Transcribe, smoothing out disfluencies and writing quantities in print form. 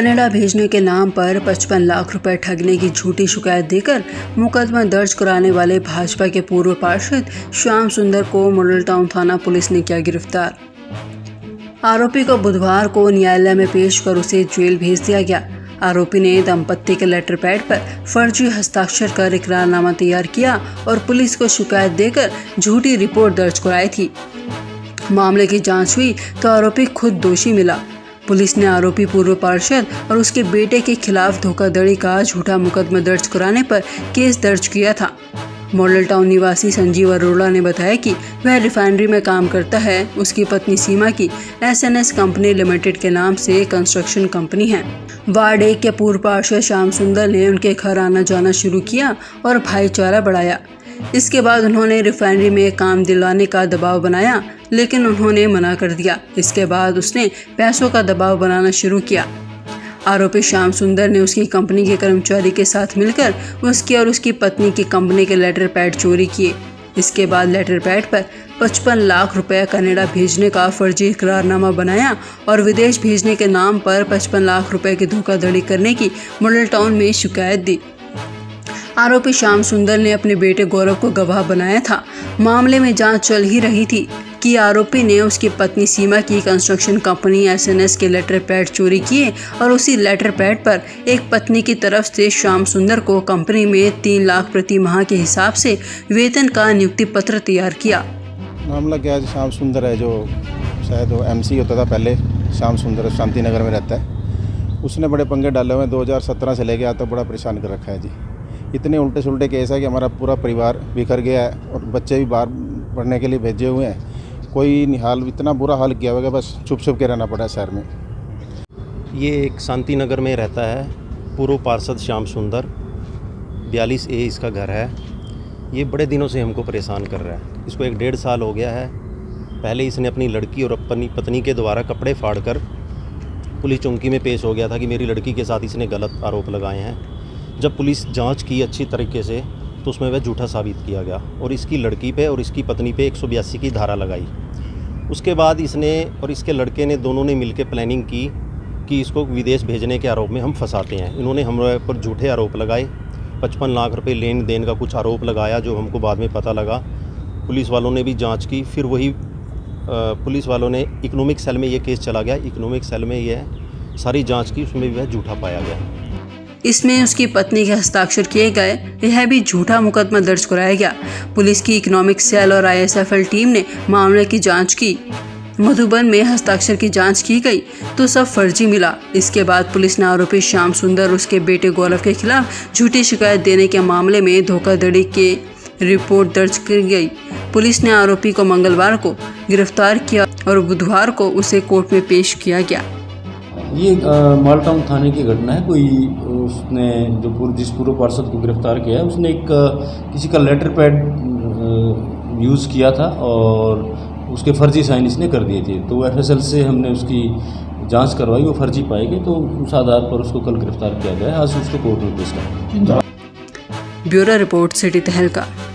Canada भेजने के नाम पर 55 लाख रुपए ठगने की झूठी शिकायत देकर मुकदमा दर्ज कराने वाले भाजपा के पूर्व पार्षद श्याम सुंदर को मॉडल टाउन थाना पुलिस ने किया गिरफ्तार। आरोपी को बुधवार को न्यायालय में पेश कर उसे जेल भेज दिया गया। आरोपी ने दंपत्ति के लेटर पैड पर फर्जी हस्ताक्षर कर इकरारनामा तैयार किया और पुलिस को शिकायत देकर झूठी रिपोर्ट दर्ज कराई थी। मामले की जांच हुई तो आरोपी खुद दोषी मिला। पुलिस ने आरोपी पूर्व पार्षद और उसके बेटे के खिलाफ धोखाधड़ी का झूठा मुकदमा दर्ज कराने पर केस दर्ज किया था। मॉडल टाउन निवासी संजीव अरोड़ा ने बताया कि वह रिफाइनरी में काम करता है। उसकी पत्नी सीमा की एसएनएस कंपनी लिमिटेड के नाम से कंस्ट्रक्शन कंपनी है। वार्ड 1 के पूर्व पार्षद श्याम सुंदर ने उनके घर आना जाना शुरू किया और भाईचारा बढ़ाया। इसके बाद उन्होंने रिफाइनरी में काम दिलाने का दबाव बनाया, लेकिन उन्होंने मना कर दिया। इसके बाद उसने पैसों का दबाव बनाना शुरू किया। आरोपी श्याम सुंदर ने उसकी कंपनी के कर्मचारी के साथ मिलकर उसकी और उसकी पत्नी की कंपनी के लेटर पैड चोरी किए। इसके बाद लेटर पैड पर 55 लाख रुपए कनाडा भेजने का फर्जी इकरारनामा बनाया और विदेश भेजने के नाम पर 55 लाख रुपए की धोखाधड़ी करने की मॉडल टाउन में शिकायत दी। आरोपी श्याम सुंदर ने अपने बेटे गौरव को गवाह बनाया था। मामले में जांच चल ही रही थी कि आरोपी ने उसकी पत्नी सीमा की कंस्ट्रक्शन कंपनी एसएनएस के लेटर पैड चोरी किए और उसी लेटर पैड पर एक पत्नी की तरफ से श्याम सुंदर को कंपनी में 3 लाख प्रति माह के हिसाब से वेतन का नियुक्ति पत्र तैयार किया। मामला क्या है, श्याम सुंदर है जो शायद वो एमसी होता था पहले, श्याम सुंदर सांती नगर में रहता है। उसने बड़े पंगे डाले हुए हैं, 2017 से लेके आज तक बड़ा परेशान कर रखा है जी। इतने उल्टे सुलटे केस है कि हमारा पूरा परिवार बिखर गया है और बच्चे भी बाहर पढ़ने के लिए भेजे हुए हैं। कोई निहाल इतना बुरा हाल किया हुआ है, बस छुप के रहना पड़ा है शहर में। ये एक सांती नगर में रहता है पूर्व पार्षद श्याम सुंदर, 42A इसका घर है। ये बड़े दिनों से हमको परेशान कर रहा है। इसको 1 डेढ़ साल हो गया है। पहले इसने अपनी लड़की और अपनी पत्नी के द्वारा कपड़े फाड़कर पुलिस चौकी में पेश हो गया था कि मेरी लड़की के साथ इसने गलत आरोप लगाए हैं। जब पुलिस जाँच की अच्छी तरीके से तो उसमें वह झूठा साबित किया गया और इसकी लड़की पे और इसकी पत्नी पे 182 की धारा लगाई। उसके बाद इसने और इसके लड़के ने दोनों ने मिलकर प्लानिंग की कि इसको विदेश भेजने के आरोप में हम फंसाते हैं। इन्होंने हमारे पर झूठे आरोप लगाए, 55 लाख रुपए लेन देन का कुछ आरोप लगाया जो हमको बाद में पता लगा। पुलिस वालों ने भी जाँच की, फिर वही पुलिस वालों ने इकोनॉमिक सेल में ये केस चला गया। इकोनॉमिक सेल में यह सारी जाँच की, उसमें भी वह झूठा पाया गया। इसमें उसकी पत्नी के हस्ताक्षर किए गए, यह भी झूठा मुकदमा दर्ज कराया गया। पुलिस की इकोनॉमिक सेल और आईएसएफएल टीम ने मामले की जांच की। मधुबन में हस्ताक्षर की जांच की गई तो सब फर्जी मिला। इसके बाद पुलिस ने आरोपी श्याम सुंदर उसके बेटे गौरव के खिलाफ झूठी शिकायत देने के मामले में धोखाधड़ी के रिपोर्ट दर्ज की गई। पुलिस ने आरोपी को मंगलवार को गिरफ्तार किया और बुधवार को उसे कोर्ट में पेश किया गया। ये मॉडल टाउन थाने की घटना है। कोई उसने जो जिस पूर्व पार्षद को गिरफ्तार किया है, उसने एक किसी का लेटर पैड यूज़ किया था और उसके फर्जी साइन इसने कर दिए थे। तो FSL से हमने उसकी जांच करवाई, वो फर्जी पाए गए, तो उस आधार पर उसको कल गिरफ्तार किया गया है। आज उसको कोर्ट में पेश किया। ब्यूरो रिपोर्ट सिटी तहलका।